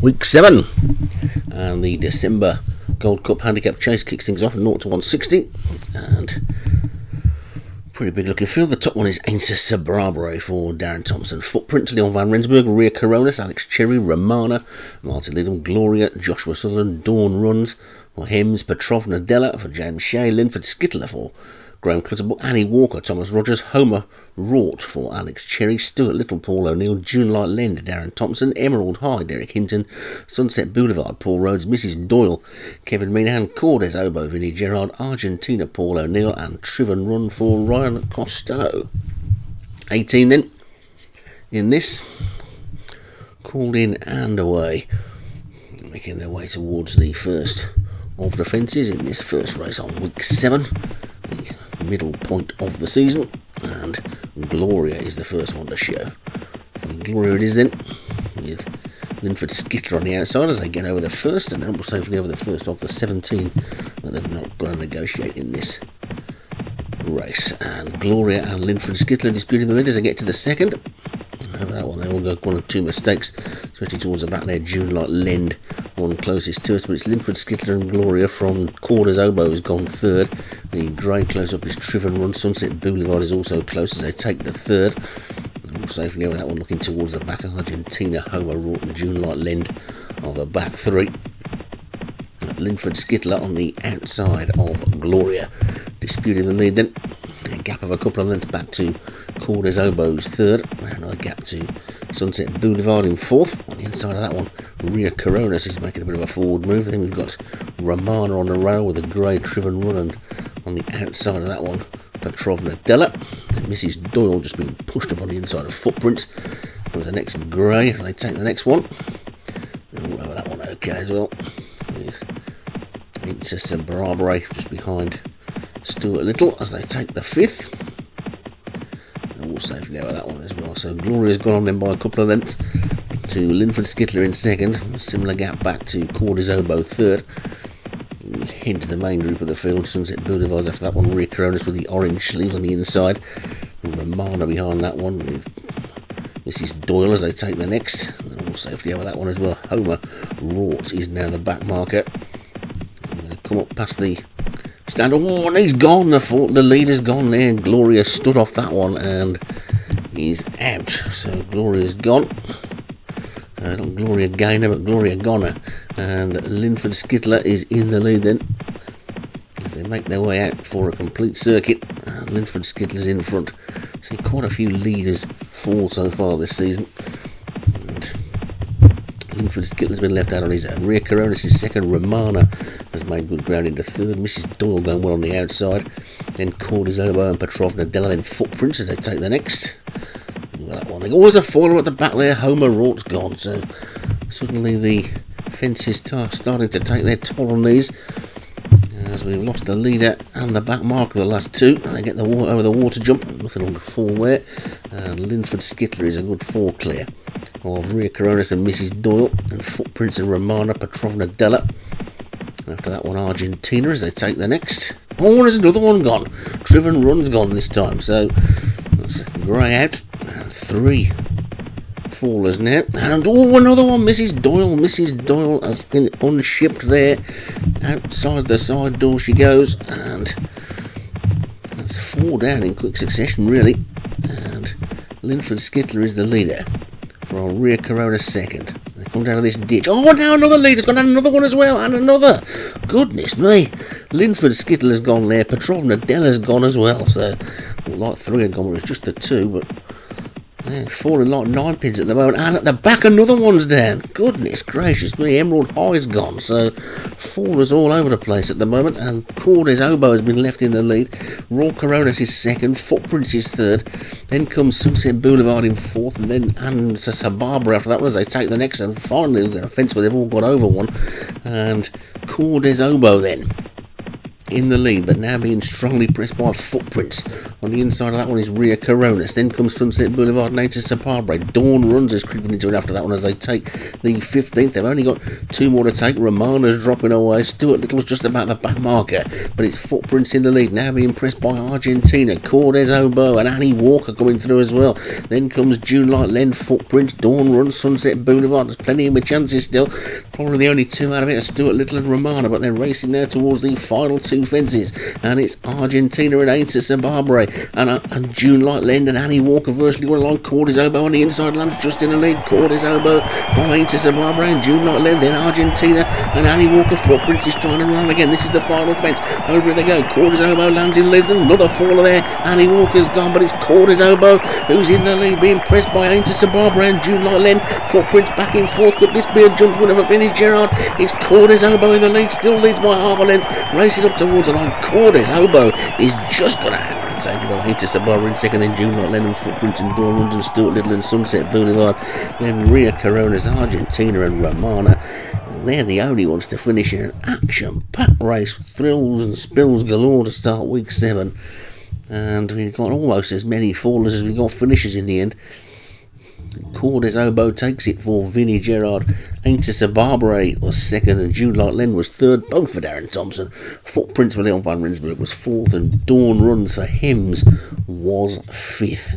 Week 7, and the December Gold Cup handicap chase kicks things off at 0-160, and pretty big looking field. The top one is Ainsa Sabrabre for Darren Thompson. Footprint, Leon Van Rensburg, Rhea Coronas, Alex Cherry, Romana, Martin Lidham, Gloria, Joshua Sutherland. Dawn Runs for Hems, Petrovna Della for James Shea, Linford Skittler for Graham Clutterbull, Annie Walker, Thomas Rogers, Homer Rort for Alex Cherry, Stuart Little, Paul O'Neill, Junelight Lender, Darren Thompson, Emerald High, Derek Hinton, Sunset Boulevard, Paul Rhodes, Mrs. Doyle, Kevin Meenan, Cordes Oboe, Vinnie Gerard, Argentina, Paul O'Neill, and Triven Run for Ryan Costello. 18 then, in this, called in and away, making their way towards the first of the fences in this first race on week 7. The middle point of the season, and Gloria is the first one to show. And Gloria it is then, with Linford Skittler on the outside as they get over the first, and they're almost safely over the first of the 17 that they've not got to negotiate in this race. And Gloria and Linford Skittler disputing the lead as they get to the second. Over that one, they all got one or two mistakes, especially towards the back there. Junelight Lend one closest to us, but it's Linford Skittler and Gloria from Cordes Oboe has gone third. The grey close-up is Triven Run. Sunset Boulevard is also close as they take the third. All safely over that one, looking towards the back. Argentina, Homer Rort and Junelight Lend are the back three. Linford Skittler on the outside of Gloria, disputing the lead then. A gap of a couple of lengths back to Cordes Oboe's third. Another gap to Sunset Boulevard in fourth. On the inside of that one, Rhea Coronas is making a bit of a forward move. I think we've got Romana on the rail with a grey Triven Run, and on the outside of that one, Petrovna Della. And Mrs. Doyle just being pushed up on the inside of Footprint. With the next grey, they take the next one. Ooh, over that one okay as well. With Ainsa Sabrabre just behind Stuart Little as they take the fifth. And we'll safely over that one as well. So Gloria's gone on then by a couple of lengths to Linford Skittler in second. A similar gap back to Cordes Oboe third. Head to the main group of the field. Sunset Boulevard's after that one. Rhea Coronas with the orange sleeves on the inside. Romana behind that one with Mrs. Doyle as they take the next. And we'll safely over that one as well. Homer Rort is now the back marker. They're going to come up past the stand. Oh, and he's gone. The leader's gone there. Gloria stood off that one and is out. So Gloria's gone. Not Gloria Gaynor, but Gloria Goner. And Linford Skittler is in the lead then, as they make their way out for a complete circuit. Linford Skittler's in front. See quite a few leaders fall so far this season. Linford Skittler's been left out on his own. Rhea Coronas is second. Romana has made good ground into third. Mrs. Doyle going well on the outside. Then Cordes Oboe and Petrovna Della. Then Footprints as they take the next. Look at that one. They always a foiler at the back there. Homer Rort's gone. So suddenly the fences are starting to take their toll on these, as we've lost the leader and the back mark of the last two. And they get the over the water jump. Nothing on the fall there. And Linford Skittler is a good four clear of Rhea Coronas and Mrs. Doyle, and Footprints and Romana, Petrovna Della. After that one, Argentina as they take the next. Oh, there's another one gone. Triven Run's gone this time, so that's grey out. And three fallers now. And oh, another one, Mrs. Doyle. Mrs. Doyle has been unshipped there. Outside the side door she goes, and that's four down in quick succession, really. And Linford Skittler is the leader. For Rhea Coronas second. They come down to this ditch. Oh, now another leader's gone, and another one as well, and another. Goodness me. Linford Skittler's gone there. Petrovna Della's gone as well. So, like three had gone, but it's just the two, but they're falling like nine pins at the moment. And at the back, another one's down. Goodness gracious me. Emerald High's gone. So, fallers all over the place at the moment. And Cordes Oboe has been left in the lead. Rhea Coronas is second. Footprints is third. Then comes Sunset Boulevard in fourth. And then Ainsa Sabrabre after that one as they take the next. And finally, we've got a fence where they've all got over one. And Cordes Oboe then in the lead, but now being strongly pressed by Footprints. On the inside of that one is Rhea Coronas. Then comes Sunset Boulevard and Ainsa Sabrabre. Dawn Runs is creeping into it after that one as they take the 15th. They've only got two more to take. Romana's dropping away. Stuart Little's just about the back marker, but it's Footprints in the lead, now being pressed by Argentina. Cordes Oboe and Annie Walker coming through as well. Then comes Junelight Lender, Footprint, Dawn Runs, Sunset Boulevard. There's plenty of a chances still. Probably the only two out of it are Stuart Little and Romana, but they're racing there towards the final two fences, and it's Argentina and Ainsa Sabrabre and Junelight Lender and Annie Walker virtually went along. Cordes Oboe on the inside, Lance just in the lead. Cordes Oboe from Ainsa Sabrabre and Junelight Lender, then Argentina and Annie Walker. Footprints is trying to run again. This is the final fence. Over they go. Cordes Oboe lands in lead. Another faller there. Annie Walker's gone, but it's Cordes Oboe who's in the lead, being pressed by Ainsa Sabrabre and Junelight Lender. Footprints back in fourth. Could this be a jump winner for Vinnie Gerard? It's Cordes Oboe in the lead. Still leads by half a length. Races up towards the line. Cordes Oboe is just going to hang on and take it. Ainsa Sabrabre in second, then Junelight Lender, Footprints and Dawn Runs and Stuart Little and Sunset Boulevard. Then Rhea Coronas, Argentina and Romana. They're the only ones to finish in an action-packed race. Thrills and spills galore to start week 7. And we've got almost as many fallers as we've got finishers in the end. Cordes Oboe takes it for Vinnie Gerard. Ainsa Sabrabre was second and Junelight Lender was third, both for Darren Thompson. Footprints for Leon Van Rensburg was fourth and Dawn Runs for Hems was fifth.